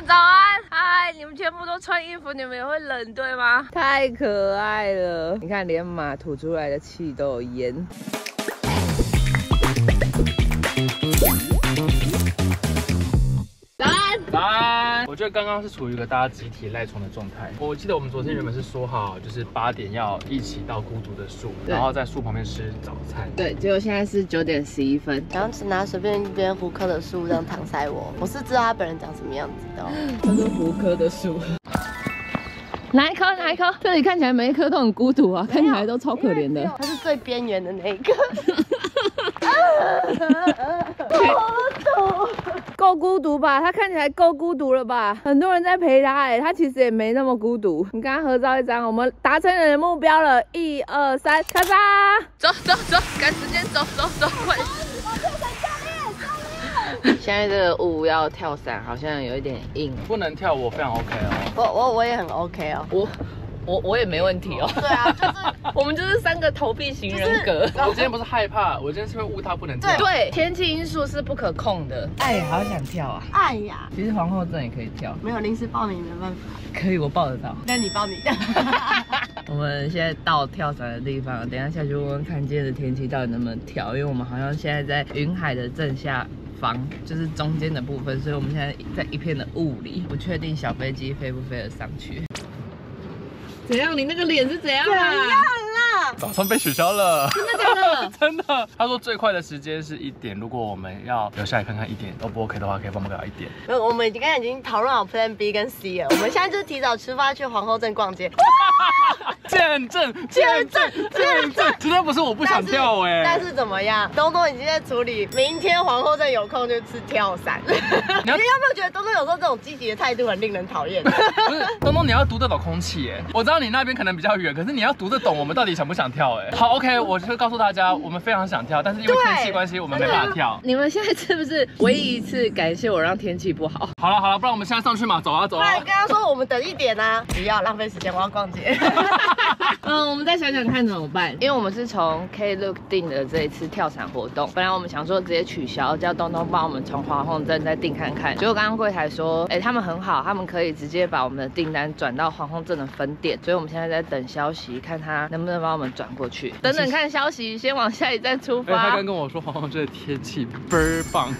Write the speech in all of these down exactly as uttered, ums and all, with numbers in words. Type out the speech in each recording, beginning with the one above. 上早安，嗨！你们全部都穿衣服，你们也会冷对吗？太可爱了，你看连马吐出来的气都有烟。 早安！我觉得刚刚是处于一个大家集体赖床的状态。我记得我们昨天原本是说好，就是八点要一起到孤独的树，然后在树旁边吃早餐。对，结果现在是九点十一分，然后只拿随便一边胡科的树让搪塞我。我是知道他本人长什么样子的、哦，他是胡科的树。 哪一棵？哪一棵？这里看起来每一棵都很孤独啊，看起来都超可怜的。它是最边缘的那一棵。够孤独吧？它看起来够孤独了吧？很多人在陪它，哎，它其实也没那么孤独。你跟它合照一张，我们达成你的目标了，一二三，开吧！走走走，赶时间，走走走，快！ 现在这个舞要跳伞，好像有一点硬，不能跳。我非常 OK 哦，我我我也很 OK 哦，我我我也没问题哦。对啊，就是我们就是三个逃避型人格。就是、我今天不是害怕，我今天是因为误他不能跳。对，天气因素是不可控的。哎，好想跳啊！哎呀，其实皇后镇也可以跳，没有临时报名没办法。可以，我报得到。那你报你的。我们现在到跳伞的地方，等一下下去问问看今天的天气到底能不能跳，因为我们好像现在在云海的正下。 方就是中间的部分，所以我们现在在一片的雾里，不确定小飞机飞不飞得上去。怎样？你那个脸是怎样啦？怎样啦？早上被取消了。真的假的？真的。他说最快的时间是一点，如果我们要留下来看看一点都不 OK 的话，可以帮我们搞一点。呃，我们已经刚才已经讨论好 Plan B 跟 C 了，我们现在就是提早出发去皇后镇逛街。见证，见证，见证！今天不是我不想跳哎、欸，但是怎么样？东东已经在处理，明天皇后镇有空就吃跳伞。你, 你要不要觉得东东有时候这种积极的态度很令人讨厌？不是，东东你要读得懂空气哎、欸，我知道你那边可能比较远，可是你要读得懂我们到底想不想跳哎、欸。好 ，OK， 我就告诉大家，我们非常想跳，但是因为天气关系，我们没办法跳。你们现在是不是唯一一次感谢我让天气不好？好了好了，不然我们现在上去嘛，走啊走啊。不然跟他说我们等一点啊，不要浪费时间，我要逛街。嗯，我们再想想看怎么办，因为我们是从 Klook 订的这一次跳伞活动，本来我们想说直接取消，叫东东帮我们从皇后镇再订看看。结果刚刚柜台说，哎、欸，他们很好，他们可以直接把我们的订单转到皇后镇的分店，所以我们现在在等消息，看他能不能帮我们转过去。等等看消息，先往下一站出发。欸、他刚跟我说皇后镇的天气倍儿棒，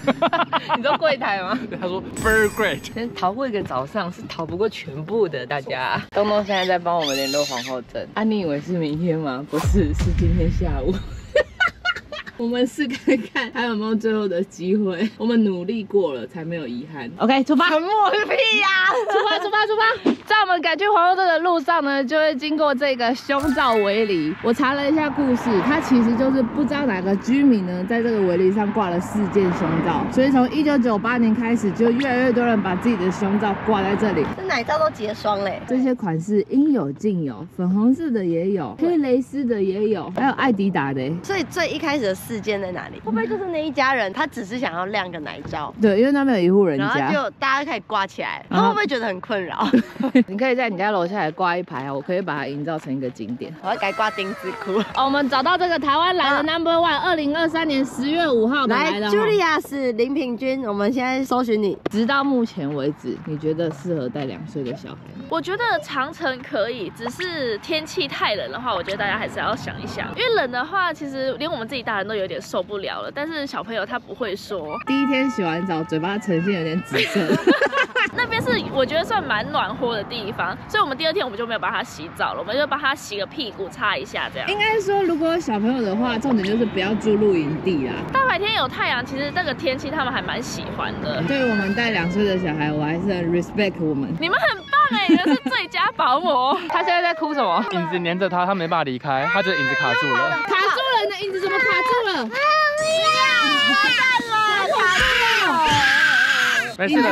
你知道柜台吗？他说倍儿 great， 先逃过一个早上是逃不过全部的，大家。东东现在在帮我们联络皇后镇。 啊，你以为是明天吗？不是，是今天下午。我们试看看还有没有最后的机会。我们努力过了，才没有遗憾。OK， 出发！沉默个屁呀！出发，出发，出发！在我们赶去皇后镇的路上呢，就会经过这个胸罩围篱。我查了一下故事，它其实就是不知道哪个居民呢，在这个围篱上挂了四件胸罩，所以从一九九八年开始，就越来越多人把自己的胸罩挂在这里。这奶罩都结霜嘞！这些款式应有尽有，粉红色的也有，黑蕾丝的也有，还有爱迪达的。所以最一开始的。 事件在哪里？会不会就是那一家人，他只是想要晾个奶罩？对，因为那边有一户人家，然后就大家开始挂起来，他会不会觉得很困扰？你可以在你家楼下来挂一排啊，我可以把它营造成一个景点。我要改挂丁字裤。哦，我们找到这个台湾来的 Number One， 二零二三年十月五号来的。Julia 是林平君，我们现在搜寻你。直到目前为止，你觉得适合带两岁的小孩吗？我觉得长程可以，只是天气太冷的话，我觉得大家还是要想一想，因为冷的话，其实连我们自己大人都。 有点受不了了，但是小朋友他不会说。第一天洗完澡，嘴巴呈现有点紫色。那边是我觉得算蛮暖和的地方，所以我们第二天我们就没有帮他洗澡了，我们就帮他洗个屁股擦一下这样。应该说，如果小朋友的话，重点就是不要住露营地啦。大白天有太阳，其实这个天气他们还蛮喜欢的。对于我们带两岁的小孩，我还是很 respect 我们。你们很。 哎，你是最佳保姆。他现在在哭什么？影子黏着他，他没办法离开，他这影子卡住了，卡住了，你的影子怎么卡住了？卡住了，没事了，你你的影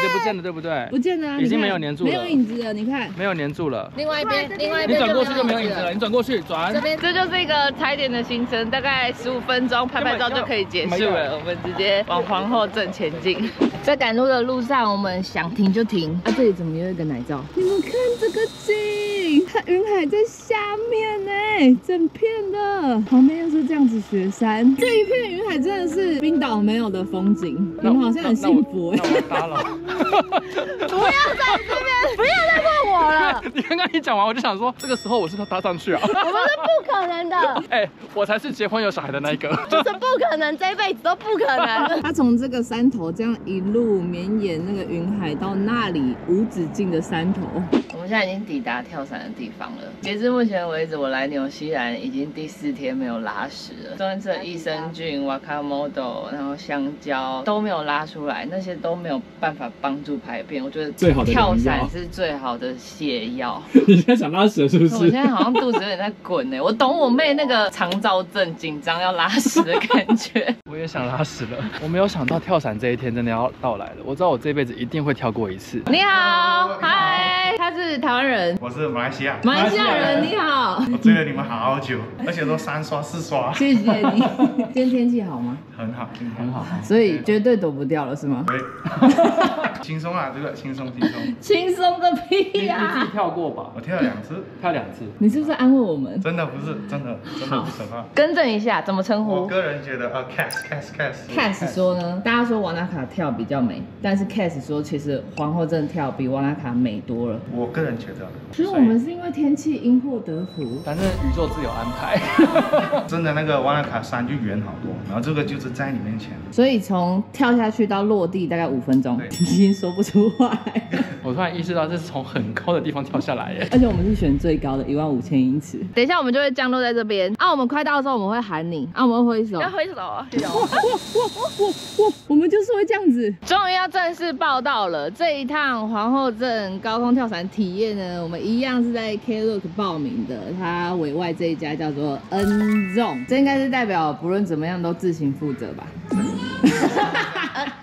子不见了，对不对？不见了，已经没有黏住了，没有影子了，你看，没有黏住了。另外一边，另外一边，你转过去就没有影子了，你转过去，转这边，这就是一个踩点的行程，大概十五分钟拍拍照就可以结束了，我们直接往皇后镇前进。 在赶路的路上，我们想停就停。啊，这里怎么有一个奶罩？你们看这个景，它云海在下面呢，整片的，旁边又是这样子雪山，这一片云海真的是冰岛没有的风景。你们好像很幸福我哎、欸。那我打扰。不要在这边，不要再问我了。你刚刚一讲完，我就想说，这个时候我是不是搭上去啊？我们是不可能的。哎、欸，我才是结婚有小孩的那一个。就是不可能，这辈子都不可能。他从这个山头这样一路绵延那个云海到那里无止境的山头。我们现在已经抵达跳伞的地方了。截至目前为止，我来纽西兰已经第四天没有拉屎了。中间吃了益生菌、瓦卡莫豆，然后香蕉都没有拉出来，那些都没有办法帮助排便。我觉得最好的跳伞是最好的泻药。你现在想拉屎是不是？我现在好像肚子有点在滚哎、欸。我懂我妹那个肠燥症、紧张要拉屎的感觉。我也想拉屎了。我没有想到跳伞这一天真的要到来了。我知道我这辈子一定会跳过一次。你好，嗨，他是台湾人，我是马来西亚。马来西亚人，你好。我追了你们好久，而且都三刷四刷。谢谢你。今天天气好吗？很好，今天很好，所以绝对躲不掉了，是吗？对。轻松啊，这个轻松轻松。轻松个屁呀！你自己跳过吧，我跳了两次，跳两次。你是不是安慰我们？真的不是，真的真的不可怕。更正一下，怎么称呼？我个人觉得啊 ，Cass Cass Cass Cass 说呢，大家说瓦纳卡跳比较美，但是 Cass 说其实皇后镇跳比瓦纳卡美多了。我个人觉得，其实我们是因为天气因祸得福，反正宇宙自有安排。真的那个瓦纳卡山就远好多，然后这个就是在你面前。所以从跳下去到落地大概五分钟，已经说不出话来。我突然意识到这是从很高的地方跳下来耶，而且我们是选最高的一万五千英尺。等一下我们就会降落在这边啊，我们快到的时候我们会喊你啊，我们会挥手，要挥手啊！我我我我我们就是会这样子。终于要正式报到了，这一趟皇后镇高空跳伞体验呢，我们一样是在 Klook 报名的，它委外这一家叫做 Nzone， 这应该是代表不论怎么样都自行负责吧。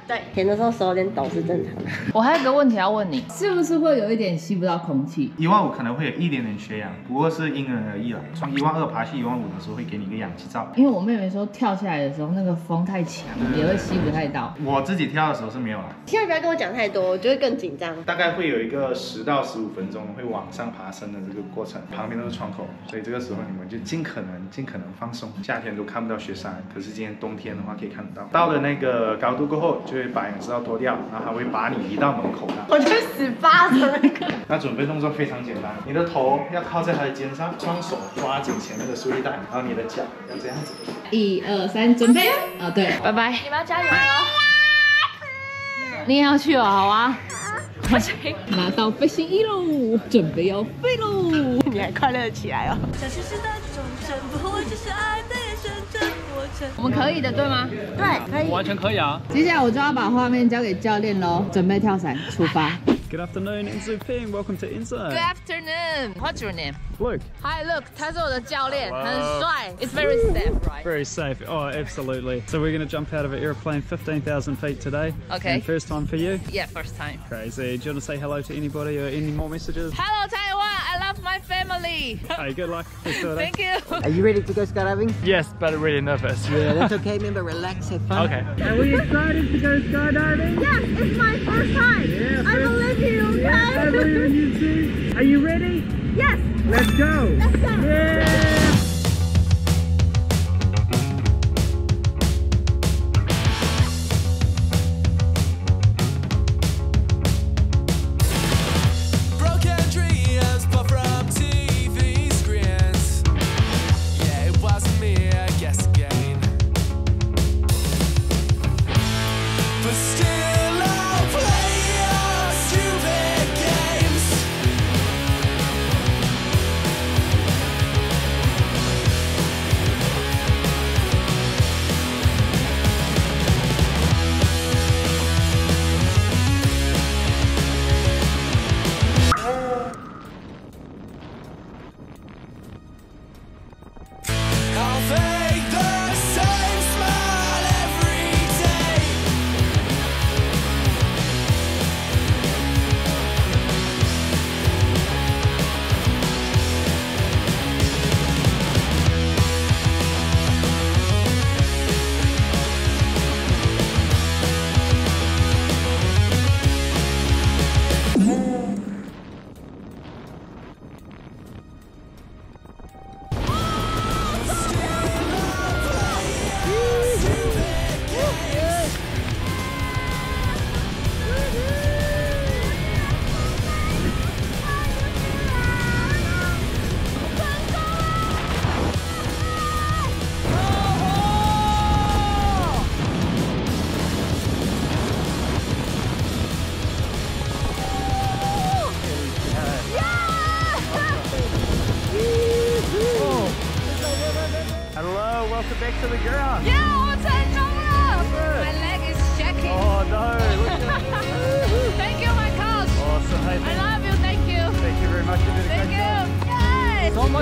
对，填的时候手有点抖是正常的。我还有个问题要问你，是不是会有一点吸不到空气？一万五可能会有一点点缺氧，不过是因人而异了。从一万二爬去一万五的时候，会给你一个氧气罩。因为我妹妹说跳下来的时候，那个风太强，也会吸不太到。我自己跳的时候是没有了。千万不要跟我讲太多，我就会更紧张。大概会有一个十到十五分钟会往上爬升的这个过程，旁边都是窗口，所以这个时候你们就尽可能尽可能放松。夏天都看不到雪山，可是今天冬天的话可以看得到。到了那个高度过后，就会把眼罩脱掉，然后还会把你移到门口的。我就死巴的那个。那准备动作非常简单，你的头要靠在他的肩上，双手抓紧前面的束力带，然后你的脚要这样子。一二三，准备！啊、哦，对，拜拜。你们要加油哦！你也要去哦，好啊。不行，拿到飞行衣喽，准备要飞喽！你还快乐起来哦。小学时代这种生活就是爱的延伸。我们可以的，对吗？对，可以，完全可以啊！接下来我就要把画面交给教练喽，准备跳伞，出发。Good afternoon, Nzone Ping. Welcome to Nzone. Good afternoon. What's your name? Luke. Hi, Luke. 他是我的教练，很帅。It's very safe, right? Very safe. Oh, absolutely. So we're going to jump out of an airplane fifteen thousand feet today. Okay. And first time for you? Yeah, first time. Crazy. Do you want to say hello to anybody or any more messages? Hello, Taiwan. I love my family. Hey, good luck. Thank you. Are you ready to go skydiving? Yes, but I'm really nervous. Yeah, that's okay. Remember, relax, have fun. Okay. Are we excited to go skydiving? Yes, it's my first time. Yeah, first. I believe. Yes, I believe in you too. Are you ready? Yes. Let's go. Let's go. Yeah.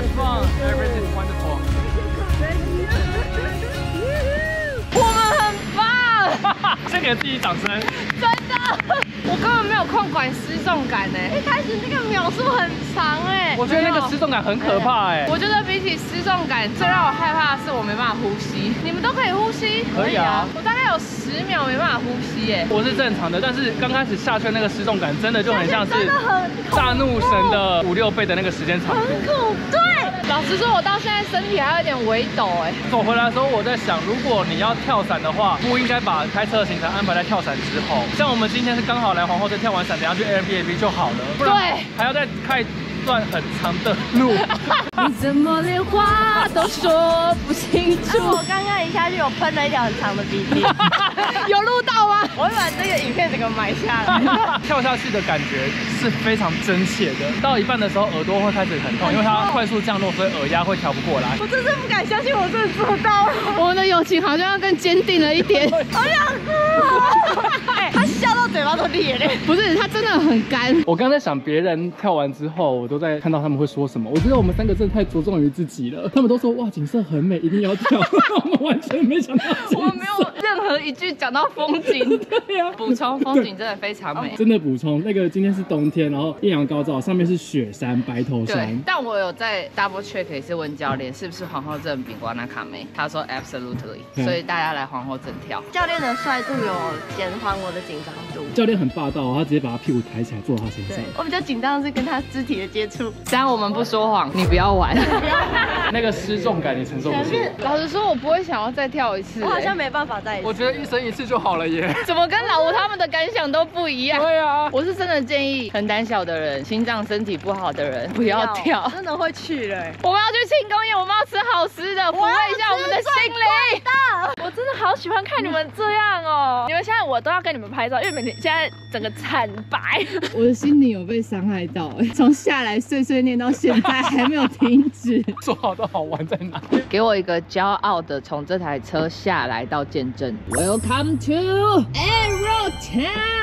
much fun. Everything's wonderful. Thank you. 我们很棒。先给自己掌声。真的，我根本没有空管失重感哎。一开始那个秒数很长哎。我觉得那个失重感很可怕哎。我觉得比起失重感，最让我害怕的是我没办法呼吸。你们都可以呼吸？可以啊。我大概有十秒没办法呼吸耶。我是正常的，但是刚开始下圈那个失重感真的就很像是大怒神的五六倍的那个时间长度。很恐怖。 老实说，我到现在身体还有点微抖哎。走回来的时候，我在想，如果你要跳伞的话，不应该把开车的行程安排在跳伞之后。像我们今天是刚好来皇后镇跳完伞，等下去 Airbnb 就好了，不然还要再开一段很长的路。你怎么连话都说不清楚？啊、我刚刚一下去，我喷了一条很长的鼻涕，有录到吗？我会把这个影片整个埋下来。跳下去的感觉是非常真切的。到一半的时候，耳朵会开始很痛，因为它快速降落。 所以耳压会调不过来，我真是不敢相信，我真的做到了。我们的友情好像更坚定了一点。好想哭啊！他笑到嘴巴都裂了。不是，他真的很干。我刚才想，别人跳完之后，我都在看到他们会说什么。我觉得我们三个真的太着重于自己了。他们都说哇，景色很美，一定要跳。我们完全没想到，我们没有任何一句讲到风景。对呀，补充风景真的非常美。真的补充，那个今天是冬天，然后艳阳高照，上面是雪山、白头山。但我有在 double。 确可以是问教练是不是皇后镇比瓜纳卡梅，他说 absolutely， 所以大家来皇后镇跳。教练的帅度有减缓我的紧张度。教练很霸道，他直接把他屁股抬起来坐他身上。我比较紧张的是跟他肢体的接触。但我们不说谎，你不要玩。那个失重感你承受不住。老实说，我不会想要再跳一次。我好像没办法再。我觉得一生一次就好了耶。怎么跟老吴他们的感想都不一样？对啊，我是真的建议很胆小的人、心脏身体不好的人不要跳，真的会去了。 我们要去庆功宴，我们要吃好吃的，抚慰一下我们的心灵。我真的好喜欢看你们这样哦！你们现在我都要跟你们拍照，因为你们现在整个惨白。我的心灵有被伤害到，从下来碎碎念到现在还没有停止。说好的好玩在哪？给我一个骄傲的从这台车下来到见证。Welcome to Arrow Town。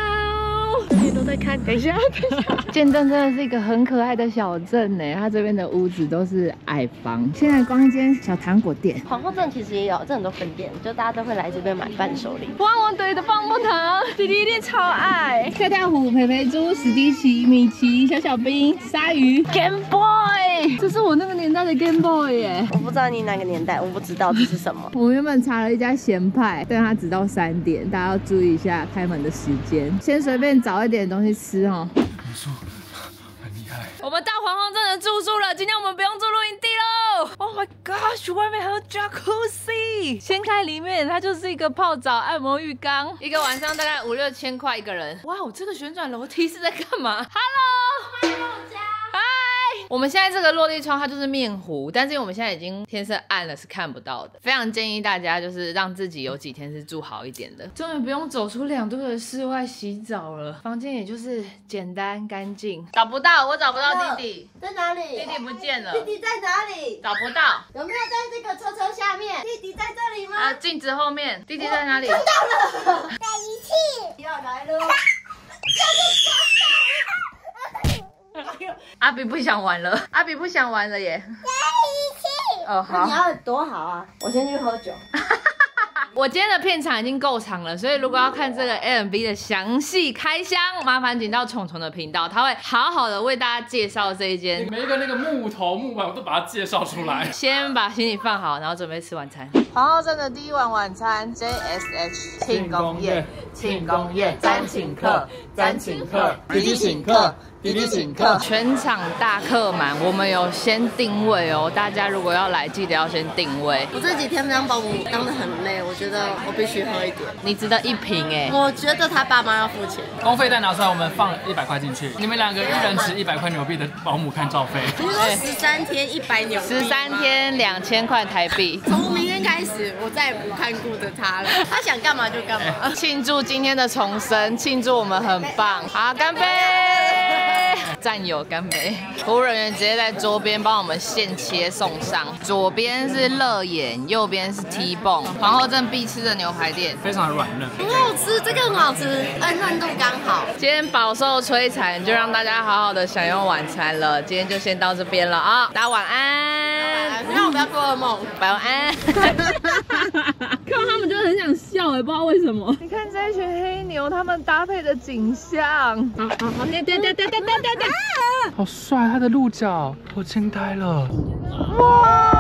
你都在看，等一下，等一下。见证真的是一个很可爱的小镇呢，它这边的屋子都是矮房。现在光一间小糖果店，皇后镇其实也有这很多分店，就大家都会来这边买伴手礼。汪汪队的棒棒糖，弟弟一定超爱。跳跳虎、培培猪、史迪奇、米奇、小小兵、鲨鱼、Game Boy， 这是我那个年代的 Game Boy 耶。我不知道你哪个年代，我不知道这是什么。我原本查了一家咸派，但它只到三点，大家要注意一下开门的时间，先随便找。 找一点东西吃哦。你说很厉害。我们到皇后镇的住宿了，今天我们不用住露营地喽。Oh my gosh， 外面还有 Jacuzzi， 掀开里面它就是一个泡澡按摩浴缸，一个晚上大概五六千块一个人。哇，我这个旋转楼梯是在干嘛 ？Hello， 我们现在这个落地窗它就是面糊，但是因为我们现在已经天色暗了，是看不到的。非常建议大家就是让自己有几天是住好一点的，终于不用走出两度的室外洗澡了。房间也就是简单干净。找不到，我找不到弟弟在哪里？弟弟不见了。弟弟在哪里？找不到。有没有在这个车车下面？弟弟在这里吗？啊，镜子后面。弟弟在哪里？看到了。在一起。要来喽。阿比不想玩了，阿比不想玩了耶！在一起哦，好，你要多好啊！我先去喝酒。我今天的片场已经够长了，所以如果要看这个 A M V 的详细开箱，麻烦请到虫虫的频道，他会好好的为大家介绍这一间。每一个那个木头木板我都把它介绍出来。先把行李放好，然后准备吃晚餐。皇后镇的第一晚晚餐 ，J S H 庆功宴，庆功宴，咱请客，咱请客，弟弟请客。 弟弟请客，全场大客满。我们有先定位哦，大家如果要来，记得要先定位。我这几天当保姆当得很累，我觉得我必须喝一点。你值得一瓶哎，我觉得他爸妈要付钱。公费袋拿出来，我们放一百块进去。你们两个一人值一百块纽币的保姆看照费。你说十三天一百纽币，十三天两千块台币。从明天开始，我再也不看顾着他了，他想干嘛就干嘛。庆祝今天的重生，庆祝我们很棒。好，干杯！ 战友干杯！服务人员直接在桌边帮我们现切送上。左边是热眼，右边是 T 蹦，皇后镇必吃的牛排店，非常软嫩，很好吃，这个很好吃，嗯，嫩度刚好。今天饱受摧残，就让大家好好的享用晚餐了。今天就先到这边了啊、哦，大家晚安，让我不要做噩梦，晚安。看他们就很想笑哎、欸，不知道为什么。你看这一群黑牛，他们搭配的景象。好好好，对对对对对对对。好帅，他的鹿角，我惊呆了。哇！